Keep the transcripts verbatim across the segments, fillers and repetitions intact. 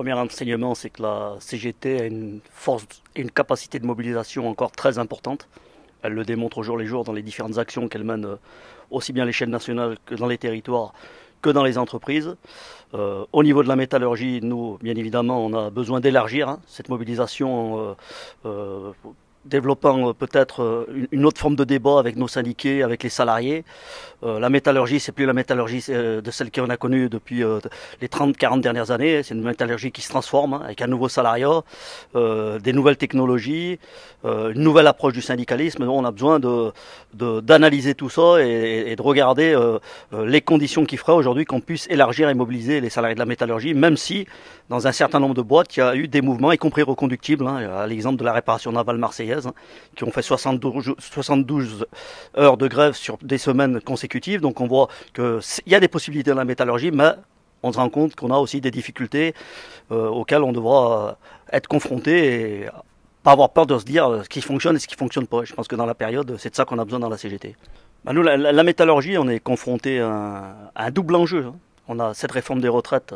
Premier enseignement, c'est que la C G T a une force, une capacité de mobilisation encore très importante. Elle le démontre au jour les jours dans les différentes actions qu'elle mène, aussi bien à l'échelle nationale que dans les territoires, que dans les entreprises. Euh, au niveau de la métallurgie, nous, bien évidemment, on a besoin d'élargir hein, cette mobilisation, euh, euh, développant euh, peut-être euh, une autre forme de débat avec nos syndiqués, avec les salariés. Euh, la métallurgie, c'est plus la métallurgie euh, de celle qu'on a connue depuis euh, les trente, quarante dernières années. C'est une métallurgie qui se transforme hein, avec un nouveau salariat, euh, des nouvelles technologies, euh, une nouvelle approche du syndicalisme. Donc on a besoin de, de, d'analyser tout ça et, et de regarder euh, les conditions qui feraient aujourd'hui qu'on puisse élargir et mobiliser les salariés de la métallurgie, même si dans un certain nombre de boîtes, il y a eu des mouvements, y compris reconductibles, hein, à l'exemple de la réparation navale marseillaise, qui ont fait soixante-douze heures de grève sur des semaines consécutives. Donc on voit qu'il y a des possibilités dans la métallurgie, mais on se rend compte qu'on a aussi des difficultés euh, auxquelles on devra être confronté et pas avoir peur de se dire ce qui fonctionne et ce qui ne fonctionne pas. Je pense que dans la période, c'est de ça qu'on a besoin dans la C G T. Bah nous, la, la métallurgie, on est confronté à, à un double enjeu. On a cette réforme des retraites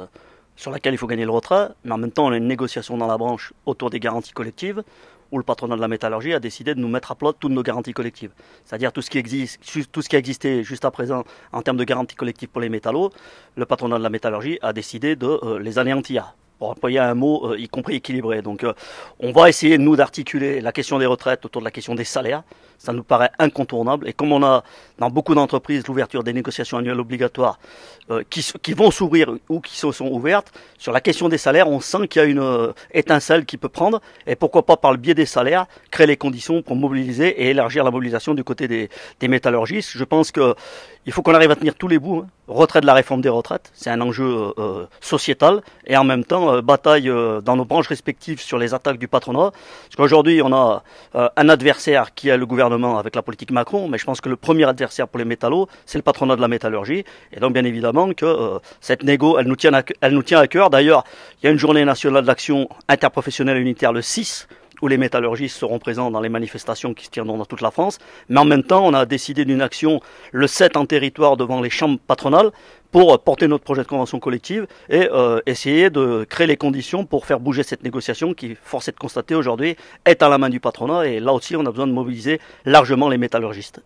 sur laquelle il faut gagner le retrait, mais en même temps, on a une négociation dans la branche autour des garanties collectives, où le patronat de la métallurgie a décidé de nous mettre à plat toutes nos garanties collectives. C'est-à-dire tout ce qui existe, tout ce qui existait jusqu'à présent en termes de garanties collectives pour les métallos, le patronat de la métallurgie a décidé de euh, les anéantir, pour employer un mot, euh, y compris équilibré. Donc euh, on va essayer, nous, d'articuler la question des retraites autour de la question des salaires. Ça nous paraît incontournable. Et comme on a, dans beaucoup d'entreprises, l'ouverture des négociations annuelles obligatoires euh, qui, qui vont s'ouvrir ou qui se sont ouvertes, sur la question des salaires, on sent qu'il y a une euh, étincelle qui peut prendre. Et pourquoi pas, par le biais des salaires, créer les conditions pour mobiliser et élargir la mobilisation du côté des, des métallurgistes. Je pense qu'il faut qu'on arrive à tenir tous les bouts. Hein. Retrait de la réforme des retraites, c'est un enjeu euh, sociétal. Et en même temps, euh, bataille euh, dans nos branches respectives sur les attaques du patronat. Parce qu'aujourd'hui, on a euh, un adversaire qui est le gouvernement, avec la politique Macron, mais je pense que le premier adversaire pour les métallos, c'est le patronat de la métallurgie. Et donc, bien évidemment, que euh, cette négo, elle nous tient à, elle nous tient à cœur. D'ailleurs, il y a une journée nationale d'action interprofessionnelle unitaire le six, où les métallurgistes seront présents dans les manifestations qui se tiendront dans toute la France. Mais en même temps, on a décidé d'une action le sept en territoire devant les chambres patronales pour porter notre projet de convention collective et euh, essayer de créer les conditions pour faire bouger cette négociation qui, force est de constater aujourd'hui, est à la main du patronat. Et là aussi, on a besoin de mobiliser largement les métallurgistes.